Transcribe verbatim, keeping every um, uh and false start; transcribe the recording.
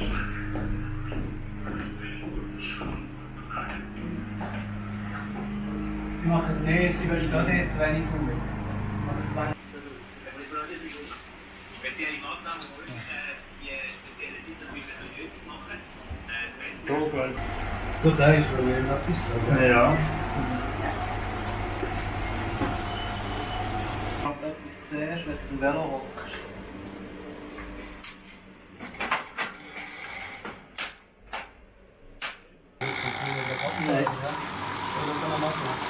Ich mache es nicht, ich will da nicht zu wenig Hunger. Ich mache es nicht. Spezielle Massnahmen, die speziellen Titel müssen wir nötig machen. So geil. Du sagst, weil wir etwas haben. Ja. Ich habe etwas gesehen, wenn du im Velo hockst. Nein. Was soll ich da machen?